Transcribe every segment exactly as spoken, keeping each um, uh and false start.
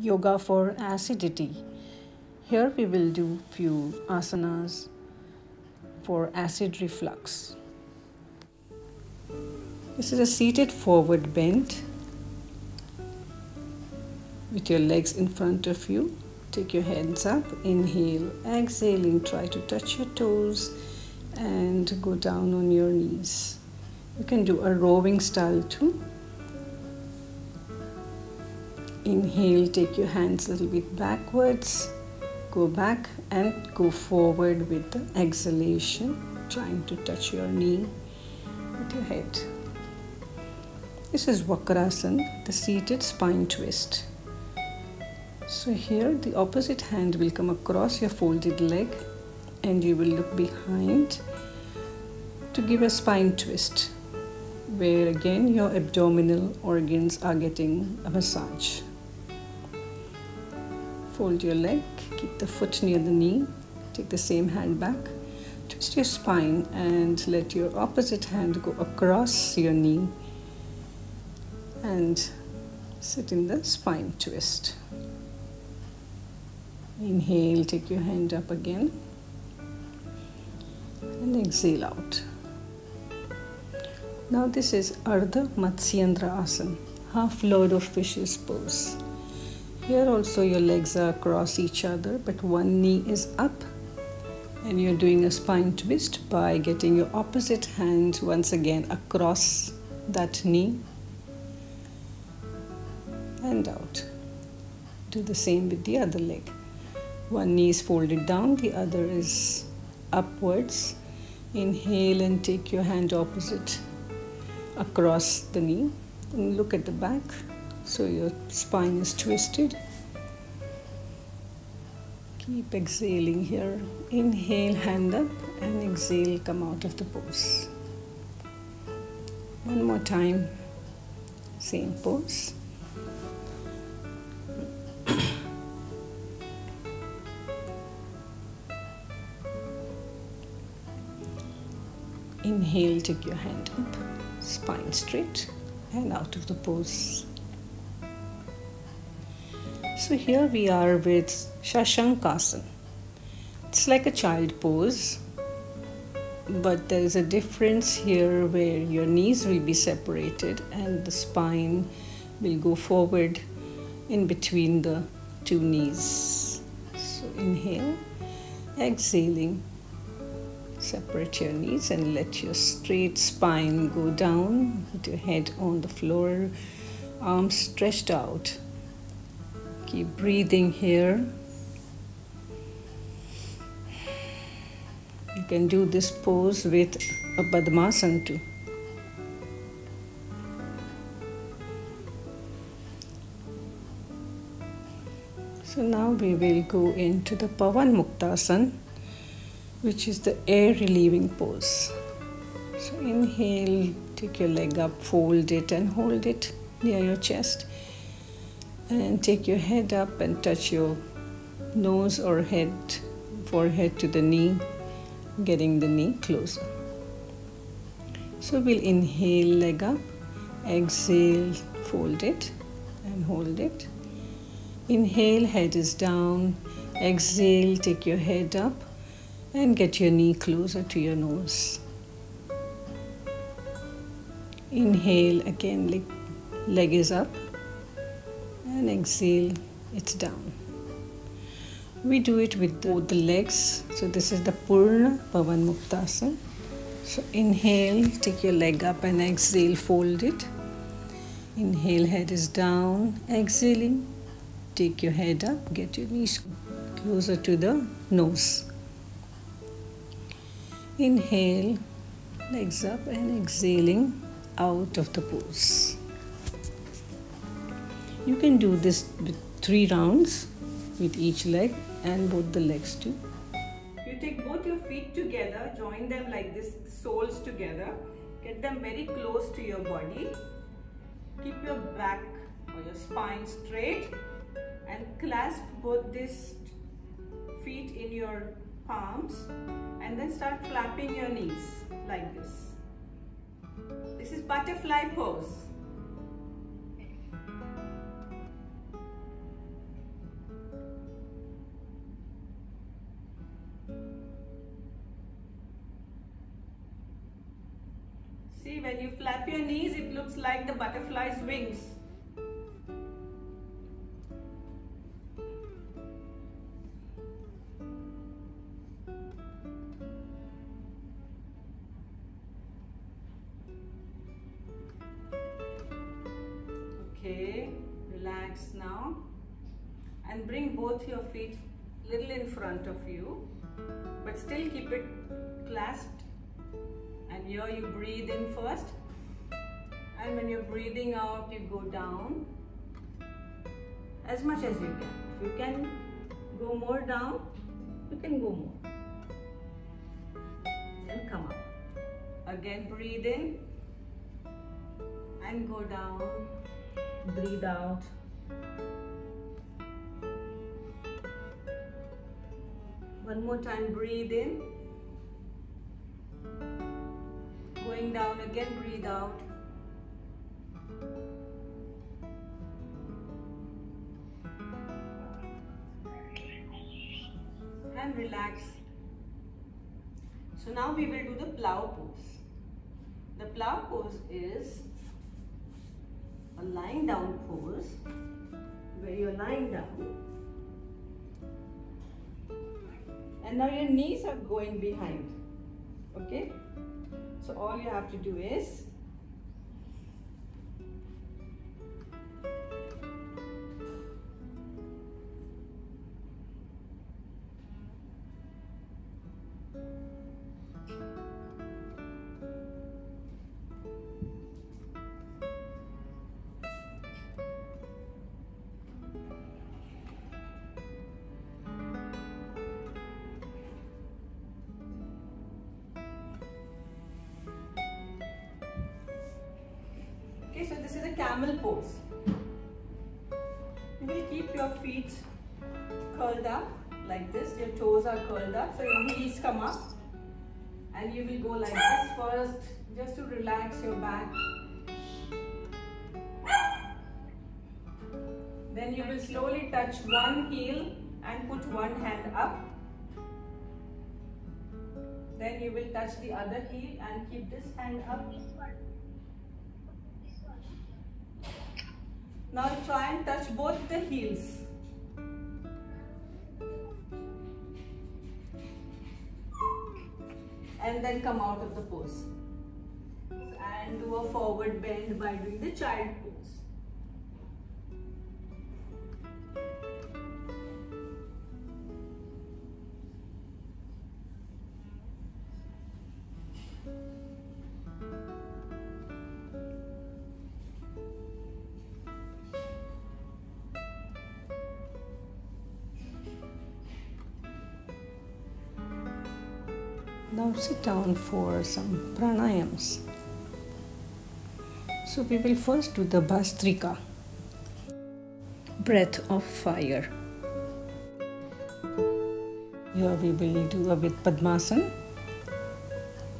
yoga for acidity. Here we will do few asanas for acid reflux. This is a seated forward bend with your legs in front of you. Take your hands up, inhale, exhaling, try to touch your toes and go down on your knees. You can do a rowing style too. Inhale, take your hands a little bit backwards, go back and go forward with the exhalation, trying to touch your knee with your head. This is Vakrasana, the seated spine twist. So here the opposite hand will come across your folded leg and you will look behind to give a spine twist, where again your abdominal organs are getting a massage. Fold your leg, keep the foot near the knee, take the same hand back, twist your spine and let your opposite hand go across your knee and sit in the spine twist. Inhale, take your hand up again and exhale out. Now this is Ardha Matsyendrasana, half Lord of Fishes pose. Here also your legs are across each other, but one knee is up and you're doing a spine twist by getting your opposite hand once again across that knee and out. Do the same with the other leg. One knee is folded down, the other is upwards. Inhale and take your hand opposite across the knee and look at the back, so your spine is twisted. Keep exhaling here. Inhale, hand up, and exhale, come out of the pose. One more time, same pose. Inhale, take your hand up, spine straight and out of the pose. So here we are with Shashankasana. It's like a child pose, but there is a difference here where your knees will be separated and the spine will go forward in between the two knees. So inhale, exhaling, separate your knees and let your straight spine go down with your head on the floor, arms stretched out. Keep breathing here. You can do this pose with a Padmasana too. So now we will go into the Pawanmuktasana, which is the air relieving pose. So inhale, take your leg up, fold it and hold it near your chest. And take your head up and touch your nose or head, forehead to the knee, getting the knee closer. So we'll inhale, leg up, exhale, fold it and hold it. Inhale, head is down, exhale, take your head up, and get your knee closer to your nose. Inhale, again, leg, leg is up, and exhale, it's down. We do it with both the legs. So this is the Poorna Pawanmuktasana. So inhale, take your leg up and exhale, fold it. Inhale, head is down, exhaling, take your head up, get your knees closer to the nose. Inhale, legs up and exhaling out of the pose. You can do this with three rounds with each leg and both the legs too. You take both your feet together, join them like this, soles together. Get them very close to your body. Keep your back or your spine straight and clasp both these feet in your palms and then start flapping your knees like this. This is butterfly pose. See, when you flap your knees, it looks like the butterfly's wings. Okay, relax now and bring both your feet little in front of you, but still keep it clasped. And here you breathe in first, and when you're breathing out, you go down as much as you can. If you can go more down, you can go more. Then come up. Again, breathe in and go down. Breathe out. One more time, breathe in. Going down again, breathe out. And relax. So now we will do the plow pose. The plow pose is a lying down pose where you're lying down. And now your knees are going behind. Okay? So all you have to do is So this is a camel pose. You will keep your feet curled up like this. Your toes are curled up, so your knees come up, and you will go like this first, just to relax your back. Then you will slowly touch one heel and put one hand up. Then you will touch the other heel and keep this hand up. Now try and touch both the heels. And then come out of the pose. And do a forward bend by doing the child pose. Now sit down for some pranayams. So we will first do the Bhastrika, breath of fire. Here we will do a with Padmasana.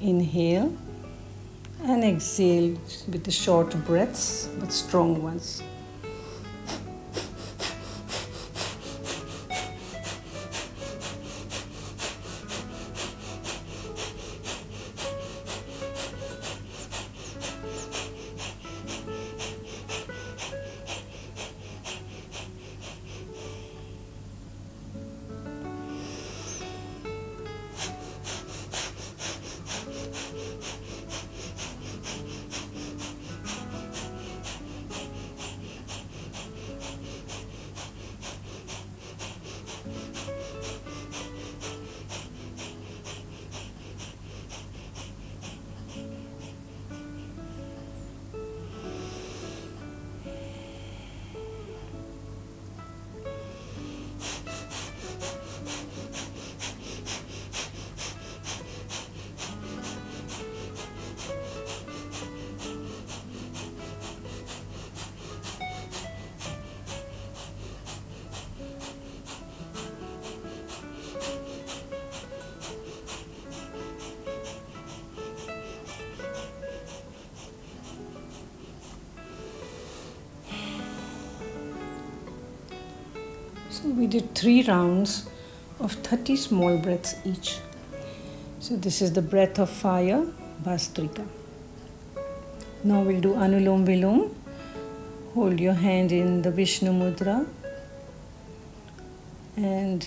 Inhale and exhale with the short breaths but strong ones. We did three rounds of thirty small breaths each. So this is the breath of fire, Bhastrika. Now we'll do Anulom Vilom. Hold your hand in the Vishnu Mudra and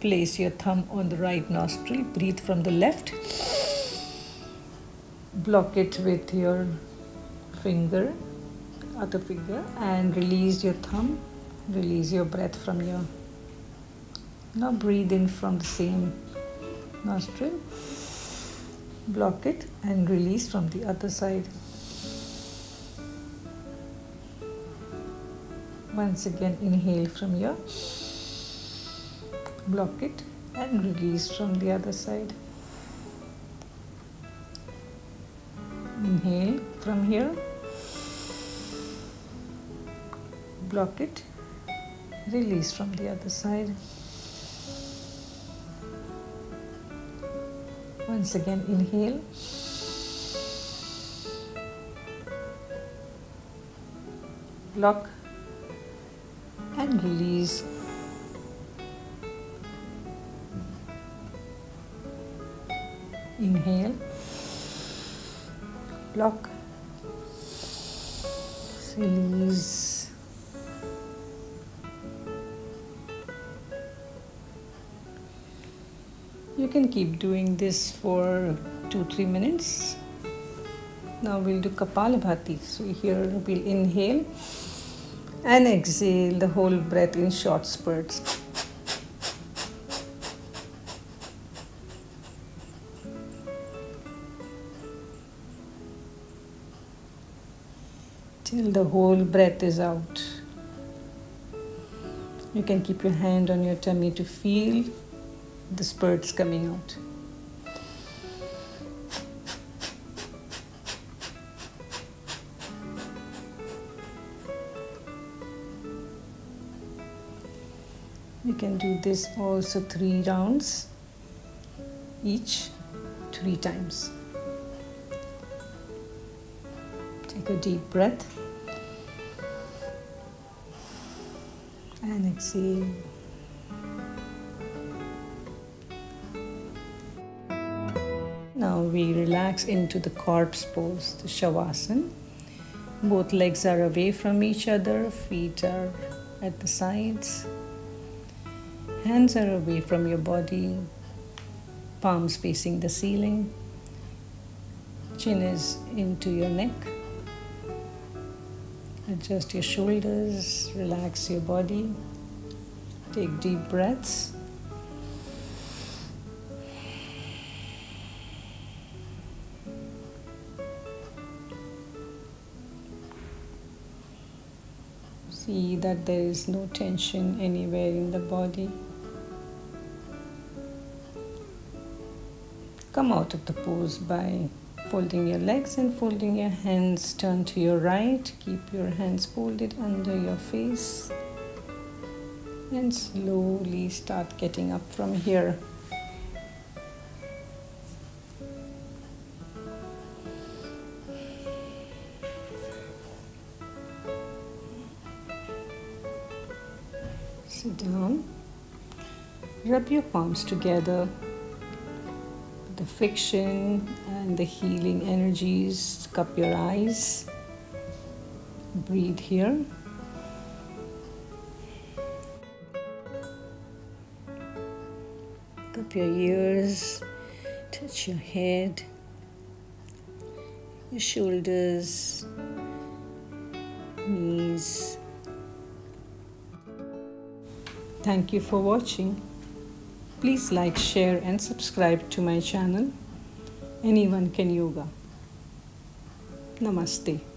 place your thumb on the right nostril. Breathe from the left. Block it with your finger, other finger, and release your thumb. Release your breath from your... Now breathe in from the same nostril. Block it and release from the other side. Once again, inhale from here, block it and release from the other side. Inhale from here, block it, release from the other side. Once again, inhale, block and release. Inhale, block, release. You can keep doing this for two to three minutes. Now we'll do Kapalbhati. So here we'll inhale and exhale the whole breath in short spurts. Till the whole breath is out. You can keep your hand on your tummy to feel the spurts coming out. You can do this also three rounds, each three times. Take a deep breath and exhale. Now we relax into the corpse pose, the Shavasana. Both legs are away from each other, feet are at the sides. Hands are away from your body, palms facing the ceiling, chin is into your neck. Adjust your shoulders, relax your body, take deep breaths. See that there is no tension anywhere in the body. Come out of the pose by folding your legs and folding your hands. Turn to your right. Keep your hands folded under your face. And slowly start getting up from here. Sit down. Rub your palms together. The friction and the healing energies. Cup your eyes. Breathe here. Cup your ears. Touch your head, your shoulders, knees. Thank you for watching. Please like, share and subscribe to my channel. Anyone can yoga. Namaste.